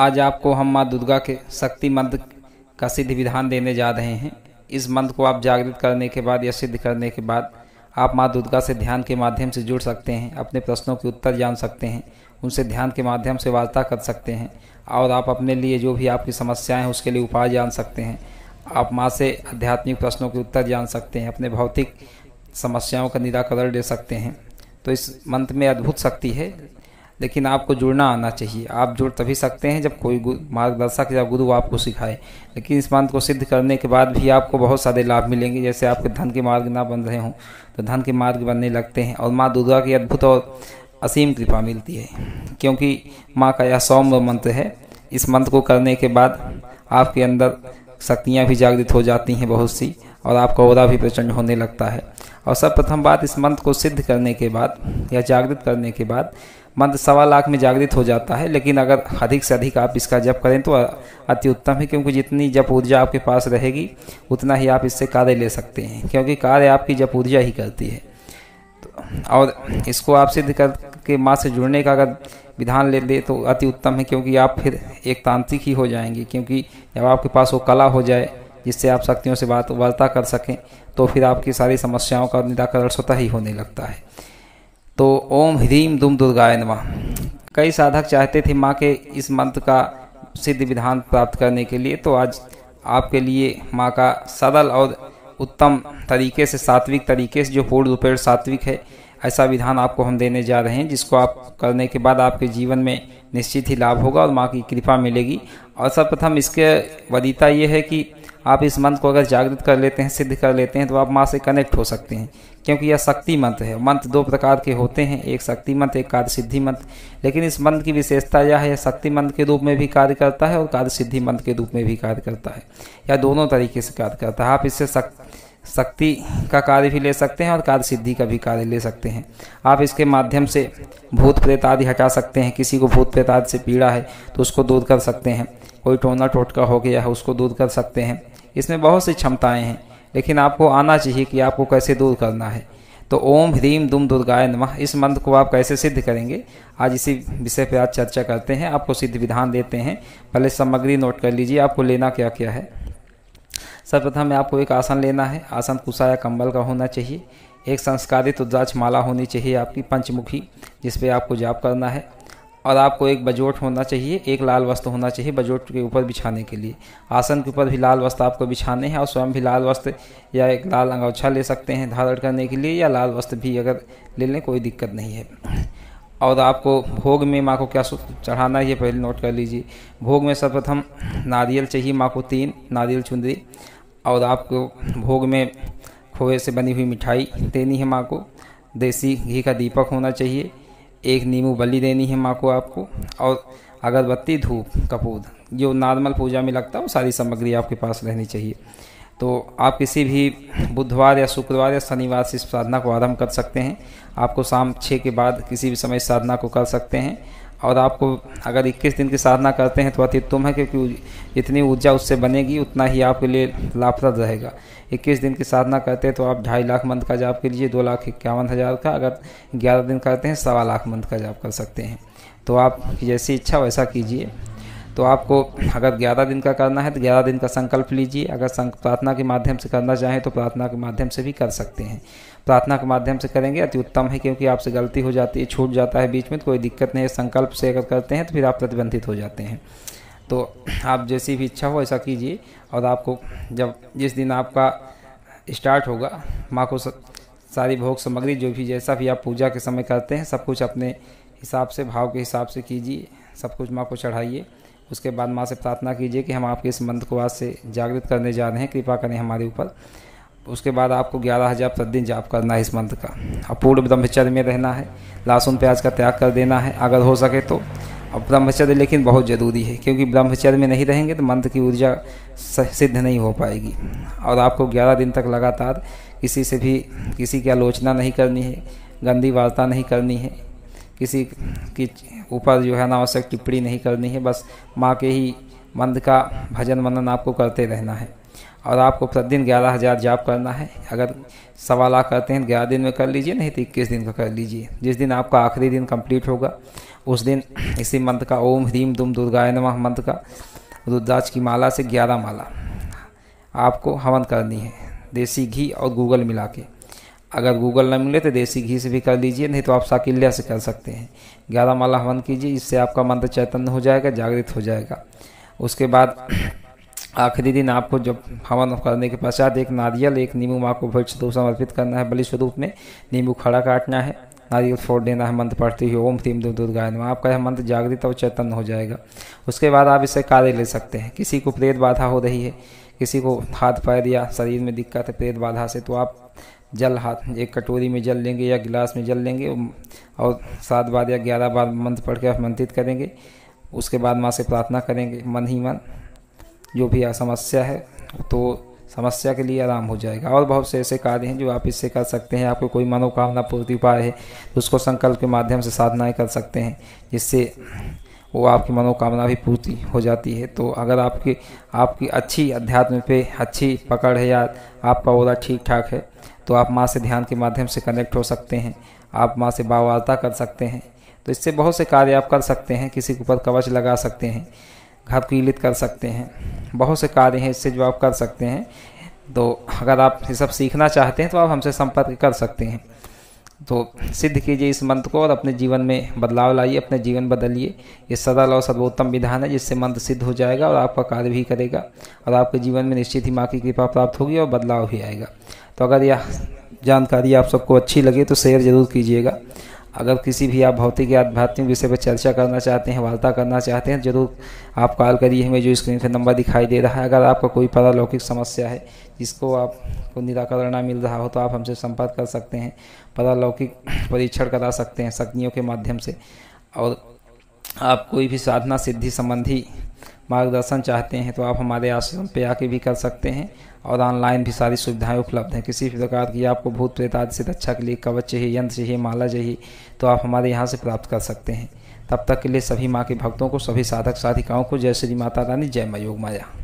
आज आपको हम माँ दुर्गा के शक्ति मंत्र का सिद्ध विधान देने जा रहे हैं। इस मंत्र को आप जागृत करने के बाद या सिद्ध करने के बाद आप माँ दुर्गा से ध्यान के माध्यम से जुड़ सकते हैं, अपने प्रश्नों के उत्तर जान सकते हैं, उनसे ध्यान के माध्यम से वार्ता कर सकते हैं और आप अपने लिए जो भी आपकी समस्याएं हैं उसके लिए उपाय जान सकते हैं। आप माँ से आध्यात्मिक प्रश्नों के उत्तर जान सकते हैं, अपने भौतिक समस्याओं का निराकरण दे सकते हैं। तो इस मंत्र में अद्भुत शक्ति है, लेकिन आपको जुड़ना आना चाहिए। आप जुड़ तभी सकते हैं जब कोई मार्गदर्शक या गुरु आपको सिखाए। लेकिन इस मंत्र को सिद्ध करने के बाद भी आपको बहुत सारे लाभ मिलेंगे। जैसे आपके धन के मार्ग ना बन रहे हों तो धन के मार्ग बनने लगते हैं और माँ दुर्गा की अद्भुत और असीम कृपा मिलती है, क्योंकि माँ का यह सौम्य मंत्र है। इस मंत्र को करने के बाद आपके अंदर शक्तियाँ भी जागृत हो जाती हैं बहुत सी, और आपका ओरा भी प्रचंड होने लगता है। और सर्वप्रथम बात, इस मंत्र को सिद्ध करने के बाद या जागृत करने के बाद मंत्र 1.25 लाख में जागृत हो जाता है। लेकिन अगर अधिक से अधिक आप इसका जप करें तो अति उत्तम है, क्योंकि जितनी जप ऊर्जा आपके पास रहेगी उतना ही आप इससे कार्य ले सकते हैं, क्योंकि कार्य आपकी जप ऊर्जा ही करती है। और इसको आप सिद्ध करके माँ से जुड़ने का अगर विधान ले लें तो अति उत्तम है, क्योंकि आप फिर एक तांत्रिक ही हो जाएंगे। क्योंकि जब आपके पास वो कला हो जाए जिससे आप शक्तियों से वार्ता कर सकें, तो फिर आपकी सारी समस्याओं का निराकरण स्वतः ही होने लगता है। तो ओम ह्रीम दुम दुर्गाय नमः। कई साधक चाहते थे माँ के इस मंत्र का सिद्ध विधान प्राप्त करने के लिए, तो आज आपके लिए माँ का सरल और उत्तम तरीके से, सात्विक तरीके से, जो पूर्ण रूपेण सात्विक है, ऐसा विधान आपको हम देने जा रहे हैं, जिसको आप करने के बाद आपके जीवन में निश्चित ही लाभ होगा और माँ की कृपा मिलेगी। और सर्वप्रथम इसके वरीयता ये है कि आप इस मंत्र को अगर जागृत कर लेते हैं, सिद्ध कर लेते हैं, तो आप माँ से कनेक्ट हो सकते हैं, क्योंकि यह शक्ति मंत्र है। मंत्र दो प्रकार के होते हैं, एक शक्ति मंत्र, एक कार्य सिद्धि मंत्र। लेकिन इस मंत्र की विशेषता यह है, शक्ति मंत्र के रूप में भी कार्य करता है और कार्य सिद्धि मंत्र के रूप में भी कार्य करता है, या दोनों तरीके से कार्य करता है। आप इससे शक्ति का कार्य भी ले सकते हैं और कार्य सिद्धि का भी कार्य ले सकते हैं। आप इसके माध्यम से भूत प्रेत आदि हटा सकते हैं। किसी को भूत प्रेत आदि से पीड़ा है तो उसको दूर कर सकते हैं, कोई टोना टोटका हो गया है उसको दूर कर सकते हैं। इसमें बहुत सी क्षमताएं हैं, लेकिन आपको आना चाहिए कि आपको कैसे दूर करना है। तो ओम ह्रीम दुम दुर्गाय नमः, इस मंत्र को आप कैसे सिद्ध करेंगे, आज इसी विषय पर आज चर्चा करते हैं। आपको सिद्ध विधान देते हैं। पहले सामग्री नोट कर लीजिए, आपको लेना क्या क्या है। सर्वप्रथम आपको एक आसन लेना है। आसन कुशा या कंबल का होना चाहिए। एक संस्कारित रुद्राक्ष माला होनी चाहिए आपकी, पंचमुखी, जिस पे आपको जाप करना है। और आपको एक बजोट होना चाहिए, एक लाल वस्त्र होना चाहिए बजोट के ऊपर बिछाने के लिए। आसन के ऊपर भी लाल वस्त्र आपको बिछाने हैं और स्वयं भी लाल वस्त्र या एक लाल अंगोछा ले सकते हैं धारण करने के लिए, या लाल वस्त्र भी अगर ले लें कोई दिक्कत नहीं है। और आपको भोग में माँ को क्या चढ़ाना है ये पहले नोट कर लीजिए। भोग में सर्वप्रथम नारियल चाहिए माँ को, 3 नारियल चुंदरी, और आपको भोग में खोए से बनी हुई मिठाई देनी है माँ को। देसी घी का दीपक होना चाहिए। एक नींबू बली देनी है माँ को आपको, और अगरबत्ती, धूप, कपूर, जो नॉर्मल पूजा में लगता है वो सारी सामग्री आपके पास रहनी चाहिए। तो आप किसी भी बुधवार या शुक्रवार या शनिवार से इस साधना को आरम्भ कर सकते हैं। आपको शाम 6 के बाद किसी भी समय साधना को कर सकते हैं। और आपको अगर 21 दिन की साधना करते हैं तो अति उत्तम है, क्योंकि जितनी ऊर्जा उससे बनेगी उतना ही आपके लिए लाभप्रद रहेगा। 21 दिन की साधना करते हैं तो आप 2.5 लाख मंत्र का जाप के लिए 2,51,000 का, अगर 11 दिन करते हैं 1.25 लाख मंत्र का जाप कर सकते हैं। तो आप जैसी इच्छा वैसा कीजिए। तो आपको अगर 11 दिन का करना है तो 11 दिन का संकल्प लीजिए। अगर प्रार्थना के माध्यम से करना चाहें तो प्रार्थना के माध्यम से भी कर सकते हैं। प्रार्थना के माध्यम से करेंगे अति उत्तम है, क्योंकि आपसे गलती हो जाती है, छूट जाता है बीच में, तो कोई दिक्कत नहीं है। संकल्प से अगर करते हैं तो फिर आप प्रतिबंधित हो जाते हैं। तो आप जैसी भी इच्छा हो ऐसा कीजिए। और आपको जिस दिन आपका स्टार्ट होगा, माँ को सारी भोग सामग्री जो भी जैसा भी आप पूजा के समय करते हैं सब कुछ अपने हिसाब से, भाव के हिसाब से कीजिए, सब कुछ माँ को चढ़ाइए। उसके बाद माँ से प्रार्थना कीजिए कि हम आपके इस मंत्र को आज से जागृत करने जा रहे हैं, कृपा करें हमारे ऊपर। उसके बाद आपको 11,000 प्रतिदिन जाप करना है इस मंत्र का। और पूर्ण ब्रह्मचर्य में रहना है, लहसुन प्याज का त्याग कर देना है अगर हो सके तो। अब ब्रह्मचर्य लेकिन बहुत ज़रूरी है, क्योंकि ब्रह्मचर्य में नहीं रहेंगे तो मंत्र की ऊर्जा सिद्ध नहीं हो पाएगी। और आपको 11 दिन तक लगातार किसी से भी, किसी की आलोचना नहीं करनी है, गंदी वार्ता नहीं करनी है, किसी के ऊपर जो है अनावश्यक टिप्पणी नहीं करनी है। बस माँ के ही मंत्र का भजन मनन आपको करते रहना है। और आपको प्रतिदिन 11,000 जाप करना है। अगर 1.25 लाख करते हैं 11 दिन में कर लीजिए, नहीं तो 21 दिन का कर लीजिए। जिस दिन आपका आखिरी दिन कंप्लीट होगा उस दिन इसी मंत्र का ओम ह्रीम दुम दुर्गाय नमः मंत्र का रुद्राक्ष की माला से 11 माला आपको हवन करनी है, देसी घी और गूगल मिला के। अगर गूगल न मिले तो देसी घी से भी कर लीजिए, नहीं तो आप साकिल्या से कर सकते हैं। 11 माला हवन कीजिए, इससे आपका मंत्र चैतन्य हो जाएगा, जागृत हो जाएगा। उसके बाद आखिरी दिन आपको जब हवन करने के पश्चात एक नारियल एक नींबू माँ को भक्ष रूप समर्पित करना है, बलि स्वरूप में नींबू खड़ा काटना है, नारियल फोड़ देना है मंत्र पढ़ते हुए ओम तीम दुम दुर्गाय नमः। आपका यह मंत्र जागृत और चैतन्य हो जाएगा। उसके बाद आप इसे कार्य ले सकते हैं। किसी को प्रेत बाधा हो रही है, किसी को हाथ पैर या शरीर में दिक्कत है प्रेत बाधा से, तो आप जल हाथ एक कटोरी में जल लेंगे या गिलास में जल लेंगे और 7 बार या 11 बार मंत्र पढ़ के आप मंत्रित करेंगे। उसके बाद माँ से प्रार्थना करेंगे मन ही मन, जो भी समस्या है तो समस्या के लिए आराम हो जाएगा। और बहुत से ऐसे कार्य हैं जो आप इससे कर सकते हैं। आपको कोई मनोकामना पूर्ति उपाय है तो उसको संकल्प के माध्यम से साधनाएं कर सकते हैं, जिससे वो आपकी मनोकामना भी पूर्ति हो जाती है। तो अगर आपकी अच्छी अध्यात्म पे अच्छी पकड़ है या आपका ओरा ठीक ठाक है तो आप माँ से ध्यान के माध्यम से कनेक्ट हो सकते हैं, आप माँ से भाववार्ता कर सकते हैं। तो इससे बहुत से कार्य आप कर सकते हैं। किसी के ऊपर कवच लगा सकते हैं, घर को ईलित कर सकते हैं, बहुत से कार्य हैं इससे जो आप कर सकते हैं। तो अगर आप ये सब सीखना चाहते हैं तो आप हमसे संपर्क कर सकते हैं। तो सिद्ध कीजिए इस मंत्र को और अपने जीवन में बदलाव लाइए, अपने जीवन बदलिए। ये सरल और सर्वोत्तम विधान है जिससे मंत्र सिद्ध हो जाएगा और आपका कार्य भी करेगा और आपके जीवन में निश्चित ही माँ की कृपा प्राप्त होगी और बदलाव भी आएगा। तो अगर यह जानकारी आप सबको अच्छी लगे तो शेयर ज़रूर कीजिएगा। अगर किसी भी आप भौतिक या आध्यात्मिक विषय पर चर्चा करना चाहते हैं, वार्ता करना चाहते हैं, जरूर आप कॉल करिए हमें जो स्क्रीन पर नंबर दिखाई दे रहा है। अगर आपका कोई पारलौकिक समस्या है जिसको आपको निराकरण ना मिल रहा हो तो आप हमसे संपर्क कर सकते हैं, पारलौकिक परीक्षण करा सकते हैं शक्तियों के माध्यम से। और आप कोई भी साधना सिद्धि संबंधी मार्गदर्शन चाहते हैं तो आप हमारे आश्रम पे आके भी कर सकते हैं और ऑनलाइन भी सारी सुविधाएं उपलब्ध हैं। किसी भी प्रकार की आपको भूत प्रेत आदि से रक्षा के लिए कवच चाहिए, यंत्र चाहिए, माला चाहिए तो आप हमारे यहाँ से प्राप्त कर सकते हैं। तब तक के लिए सभी माँ के भक्तों को, सभी साधक साधिकाओं को जय श्री माता रानी, जय माँ योग माया।